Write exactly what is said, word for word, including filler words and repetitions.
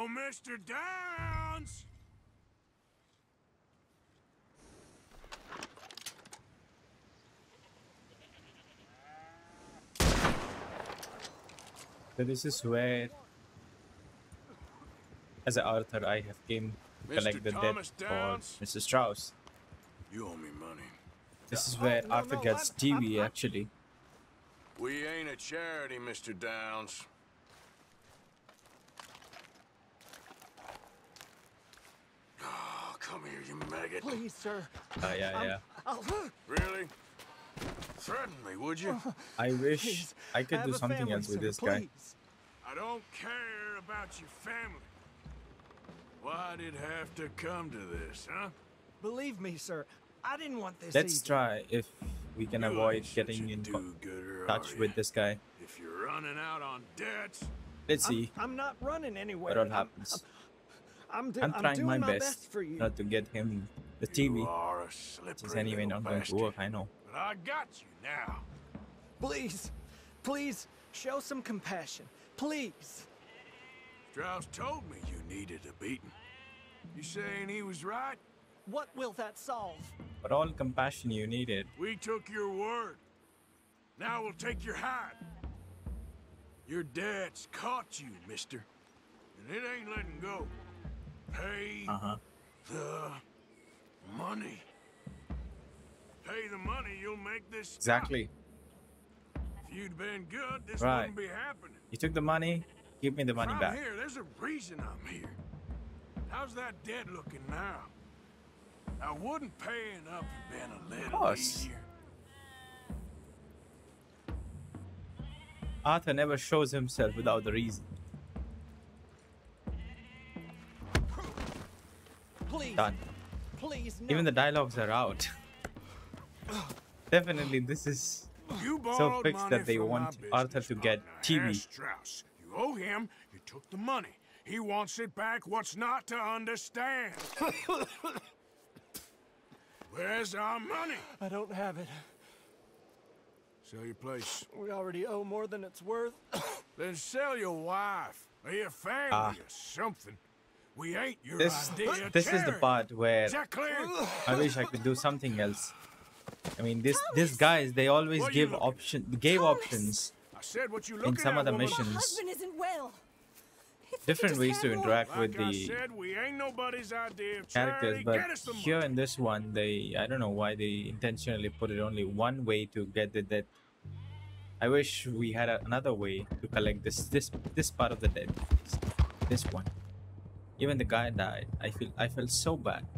Oh, Mister Downs! So this is where, as an Arthur, I have came to collect the debt for Mister Strauss. You owe me money. This is where Arthur gets T V, actually. We ain't a charity, Mister Downs. Oh, come here, you maggot. Please, sir. Oh, yeah, yeah. I'll, I'll... Really? Threaten me, would you? I wish please, I could do something family, else with sir, this please. guy. I don't care about your family. Why did it have to come to this, huh? Believe me, sir, I didn't want this. Let's either. try if we can you avoid getting in touch with this guy. If you're running out on debts, let's see. I'm, I'm not running anywhere. What happens? I'm, I'm, I'm, I'm trying my, my best, best for you. not to get him the T V. He's anyway not going to work. I know. But I got you now. Please, please show some compassion. Please. Strauss told me you needed a beating. You saying he was right? What will that solve? But all compassion you needed. We took your word. Now we'll take your hide. Your dad's caught you, mister. And it ain't letting go. Pay uh-huh. the money. Pay the money, you'll make this stop. Exactly. If you'd been good, this right. wouldn't be happening. You took the money, give me the money I'm back. Here, there's a reason I'm here. How's that dead looking now? I wouldn't paying up been a little of easier. Arthur never shows himself without a reason. Please, Done. Please, no. Even the dialogues are out. Definitely, this is you so fixed that they want Arthur to get T V. Strauss. You owe him. You took the money. He wants it back. What's not to understand? Where's our money? I don't have it. Sell your place. We already owe more than it's worth. Then sell your wife or your family uh, or something. We ain't your this, idea. This is the part where exactly. I wish I could do something else. I mean, this these guys, they always give option, gave Thomas. options I said what you in some at, of the woman. missions. Well. Different ways to interact like with the said, we ain't nobody's idea of characters, but here in this one, they I don't know why they intentionally put it only one way to get the debt. I wish we had a, another way to collect this this this part of the debt. This one. Even the guy died. I feel I felt so bad.